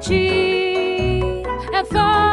G, F, O,